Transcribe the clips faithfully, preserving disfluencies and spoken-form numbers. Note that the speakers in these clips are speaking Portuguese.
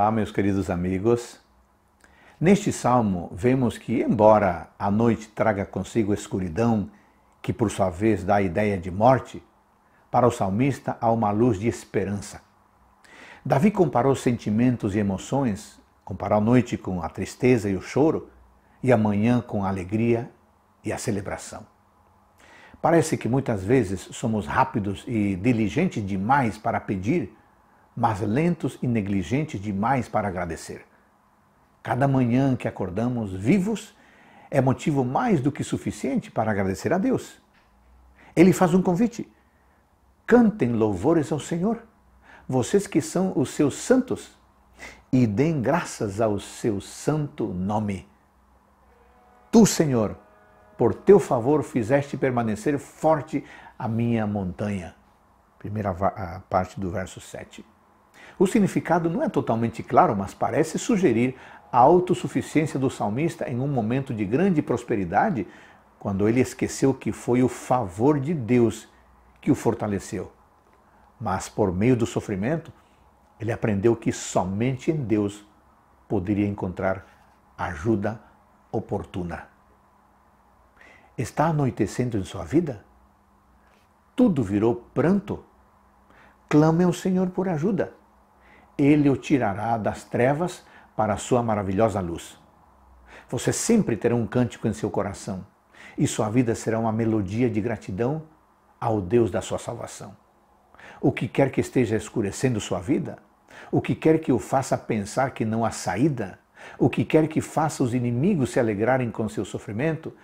Olá, meus queridos amigos. Neste salmo, vemos que, embora a noite traga consigo escuridão, que por sua vez dá a ideia de morte, para o salmista há uma luz de esperança. Davi comparou sentimentos e emoções, comparou a noite com a tristeza e o choro, e a manhã com a alegria e a celebração. Parece que muitas vezes somos rápidos e diligentes demais para pedir, mas lentos e negligentes demais para agradecer. Cada manhã que acordamos vivos é motivo mais do que suficiente para agradecer a Deus. Ele faz um convite. Cantem louvores ao Senhor, vocês que são os seus santos, e deem graças ao seu santo nome. Tu, Senhor, por teu favor fizeste permanecer forte a minha montanha. Primeira parte do verso sete. O significado não é totalmente claro, mas parece sugerir a autossuficiência do salmista em um momento de grande prosperidade, quando ele esqueceu que foi o favor de Deus que o fortaleceu. Mas por meio do sofrimento, ele aprendeu que somente em Deus poderia encontrar ajuda oportuna. Está anoitecendo em sua vida? Tudo virou pranto? Clame ao Senhor por ajuda. Ele o tirará das trevas para a sua maravilhosa luz. Você sempre terá um cântico em seu coração, e sua vida será uma melodia de gratidão ao Deus da sua salvação. O que quer que esteja escurecendo sua vida, o que quer que o faça pensar que não há saída, o que quer que faça os inimigos se alegrarem com seu sofrimento,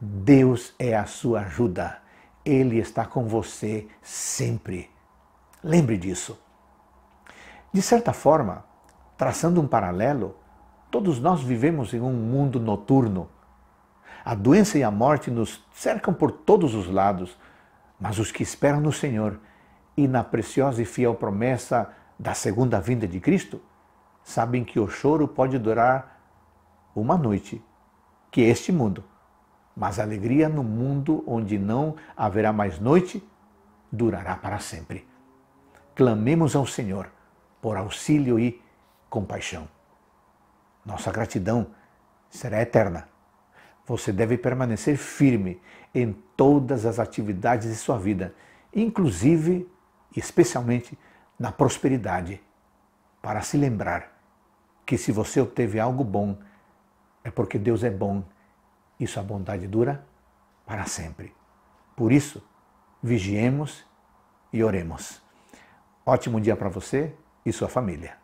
Deus é a sua ajuda. Ele está com você sempre. Lembre disso. De certa forma, traçando um paralelo, todos nós vivemos em um mundo noturno. A doença e a morte nos cercam por todos os lados, mas os que esperam no Senhor e na preciosa e fiel promessa da segunda vinda de Cristo, sabem que o choro pode durar uma noite, que é este mundo, mas a alegria no mundo onde não haverá mais noite, durará para sempre. Clamemos ao Senhor por auxílio e compaixão. Nossa gratidão será eterna. Você deve permanecer firme em todas as atividades de sua vida, inclusive e especialmente na prosperidade, para se lembrar que se você obteve algo bom, é porque Deus é bom e sua bondade dura para sempre. Por isso, vigiemos e oremos. Ótimo dia para você e sua família.